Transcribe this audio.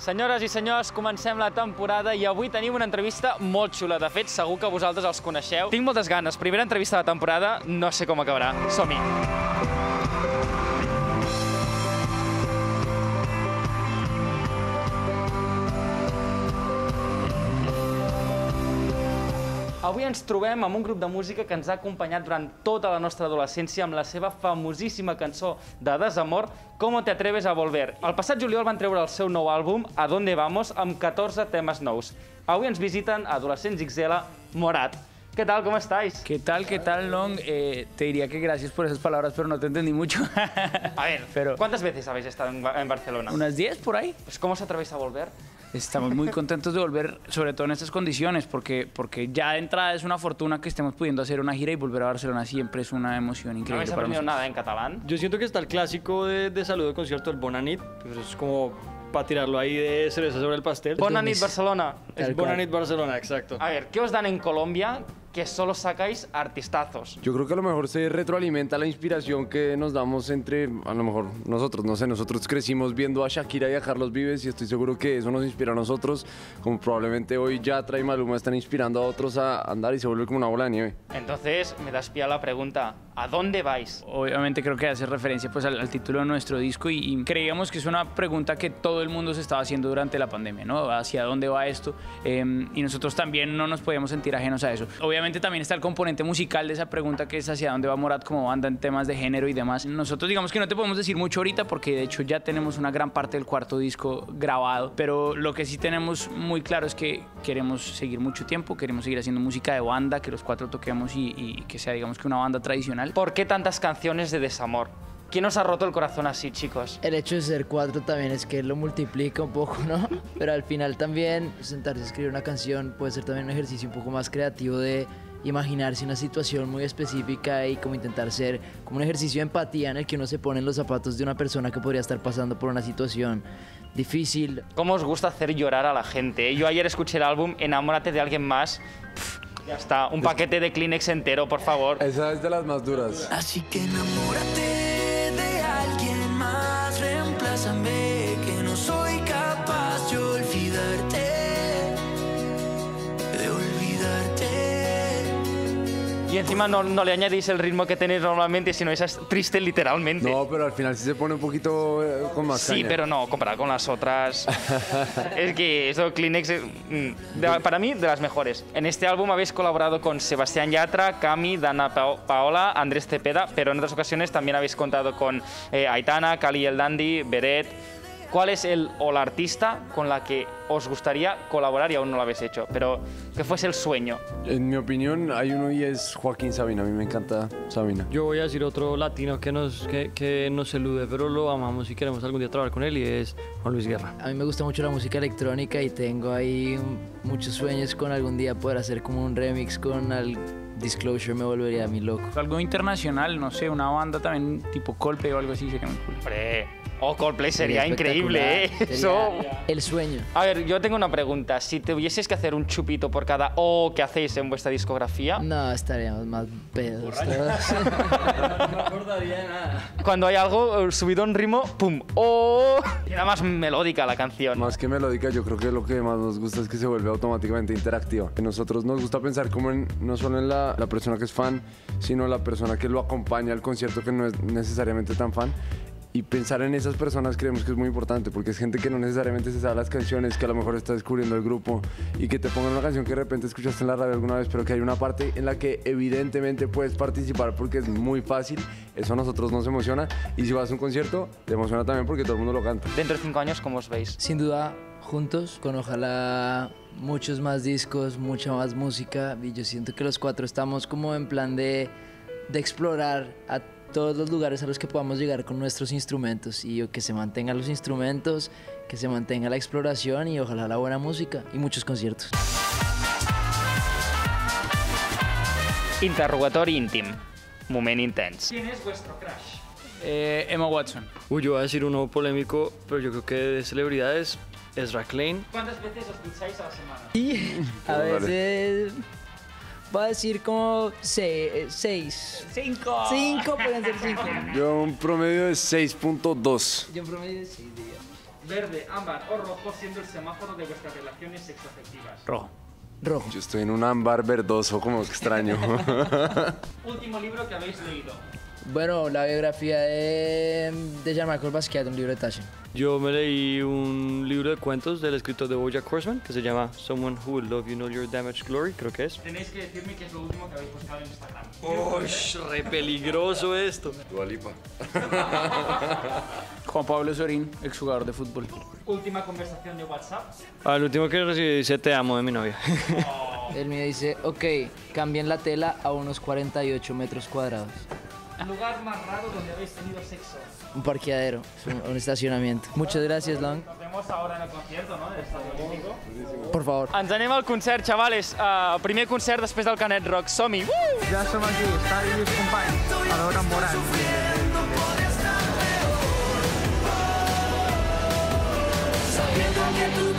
Senyores i senyors, comencem la temporada i avui tenim una entrevista molt xula. De fet, segur que vosaltres els coneixeu. Tinc moltes ganes. Primera entrevista de la temporada, no sé com acabarà. Som-hi! Avui ens trobem amb un grup de música que ens ha acompanyat durant tota la nostra adolescència amb la seva famosíssima cançó de desamor, Como te atreves a volver. El passat juliol van treure el seu nou àlbum, A donde vamos, amb 14 temes nous. Avui ens visiten Adolescents XL, Morat. ¿Qué tal? ¿Cómo estáis? ¿Qué tal, Long? Te diría que gracias por esas palabras, pero no te entendí mucho. A ver, pero ¿cuántas veces habéis estado en Barcelona? Unas 10 por ahí. Pues ¿cómo os atrevéis a volver? Estamos muy contentos de volver, sobre todo en estas condiciones, porque ya de entrada es una fortuna que estemos pudiendo hacer una gira y volver a Barcelona siempre es una emoción increíble. ¿No habéis aprendido nada en catalán? Yo siento que está el clásico de saludo de concierto, el Bona Nit, pero es como para tirarlo ahí de cereza sobre el pastel. Bona Nit Barcelona. Es Bona Nit Barcelona, exacto. A ver, ¿qué os dan en Colombia que solo sacáis artistazos? Yo creo que a lo mejor se retroalimenta la inspiración que nos damos entre, a lo mejor nosotros, no sé, nosotros crecimos viendo a Shakira y a Carlos Vives y estoy seguro que eso nos inspira a nosotros, como probablemente hoy Yatra y Maluma están inspirando a otros a andar y se vuelve como una bola de nieve. Entonces, me das pie a la pregunta, ¿a dónde vais? Obviamente creo que hace referencia pues al título de nuestro disco y creíamos que es una pregunta que todo el mundo se estaba haciendo durante la pandemia, ¿no? ¿Hacia dónde va esto? Y nosotros también no nos podíamos sentir ajenos a eso. Obviamente también está el componente musical de esa pregunta que es hacia dónde va Morat como banda en temas de género y demás. Nosotros digamos que no te podemos decir mucho ahorita porque de hecho ya tenemos una gran parte del cuarto disco grabado, pero lo que sí tenemos muy claro es que queremos seguir mucho tiempo, queremos seguir haciendo música de banda, que los cuatro toquemos y que sea digamos que una banda tradicional. ¿Por qué tantas canciones de desamor? ¿Quién nos ha roto el corazón así, chicos? El hecho de ser cuatro también es que lo multiplica un poco, ¿no? Pero al final también sentarse a escribir una canción puede ser también un ejercicio un poco más creativo de imaginarse una situación muy específica y como intentar ser como un ejercicio de empatía en el que uno se pone en los zapatos de una persona que podría estar pasando por una situación difícil. ¿Cómo os gusta hacer llorar a la gente? Yo ayer escuché el álbum Enamórate de alguien más. Ya está, un paquete de Kleenex entero, por favor. Esa es de las más duras. Así que enamórate. Reemplázame, que no soy capaz de olvidarte. Y encima no le añadís el ritmo que tenéis normalmente, sino es triste literalmente. No, pero al final sí se pone un poquito con más caña. Sí, pero no, comparado con las otras. Es que esto Kleenex es, para mí, de las mejores. En este álbum habéis colaborado con Sebastián Yatra, Cami, Dana Paola, Andrés Cepeda, pero en otras ocasiones también habéis contado con Aitana, Kali el Dandy, Beret. ¿Cuál es el o la artista con la que os gustaría colaborar y aún no lo habéis hecho, pero que fuese el sueño? En mi opinión hay uno y es Joaquín Sabina, a mí me encanta Sabina. Yo voy a decir otro latino que nos elude, pero lo amamos y queremos algún día trabajar con él y es Juan Luis Guerra. A mí me gusta mucho la música electrónica y tengo ahí muchos sueños con algún día poder hacer como un remix con Disclosure, me volvería a mí loco. Algo internacional, no sé, una banda también tipo Coldplay o algo así sería muy cool. Oh, Coldplay sería increíble, ¿eh? Sería eso. El sueño. A ver, yo tengo una pregunta. Si tuvieses que hacer un chupito por cada O que hacéis en vuestra discografía... No, estaríamos más pedos. No me acordaría de nada. Cuando hay algo subido en ritmo, ¡pum! ¡Oh! Queda más melódica la canción. Más que melódica, yo creo que lo que más nos gusta es que se vuelve automáticamente interactiva. A nosotros nos gusta pensar como no solo en la persona que es fan, sino la persona que lo acompaña al concierto, que no es necesariamente tan fan. Y pensar en esas personas creemos que es muy importante porque es gente que no necesariamente se sabe las canciones, que a lo mejor está descubriendo el grupo y que te pongan una canción que de repente escuchaste en la radio alguna vez, pero que hay una parte en la que evidentemente puedes participar porque es muy fácil. Eso a nosotros nos emociona y si vas a un concierto te emociona también porque todo el mundo lo canta. Dentro de 5 años, ¿cómo os veis? Sin duda, juntos, con ojalá muchos más discos, mucha más música y yo siento que los cuatro estamos como en plan de explorar a todos los lugares a los que podamos llegar con nuestros instrumentos y que se mantengan los instrumentos, que se mantenga la exploración y ojalá la buena música y muchos conciertos. Interrogatorio íntimo, momento intenso. ¿Quién es vuestro crush? Emma Watson. Uy, yo voy a decir uno polémico, pero yo creo que de celebridades, Ezra Klein. ¿Cuántas veces os pincháis a la semana? Y a veces... Va a decir como 6. 5. 5, pueden ser 5. Yo un promedio de 6.2. Yo un promedio de 6 días. verde, ámbar o rojo siendo el semáforo de vuestras relaciones sexoafectivas. Rojo. Rojo. Yo estoy en un ámbar verdoso, como extraño. Último libro que habéis leído. Bueno, la biografía de Jean-Michel Basquiat, un libro de Taschen. Yo me leí un libro de cuentos del escritor de Bojack Horseman que se llama Someone Who Will Love You Know Your Damaged Glory, creo que es. Tenéis que decirme qué es lo último que habéis postado en Instagram. ¡Uy, re peligroso esto! Dua Lipa. Juan Pablo Sorín, exjugador de fútbol. Última conversación de WhatsApp. Al último que recibí dice te amo de mi novia. Oh. Él me dice, ok, cambien la tela a unos 48 metros cuadrados. Lugar más raro donde habéis tenido sexo. Un parqueadero, un estacionamiento. Muchas gracias, Long. Nos vemos ahora en el concierto, ¿no? Del Estadio Olímpico. Por favor. Ens anem al concert, xavales. El primer concert després del Canet Rock. Som-hi! Ja som aquí, estàs i els companys. A veure Morat. Que tú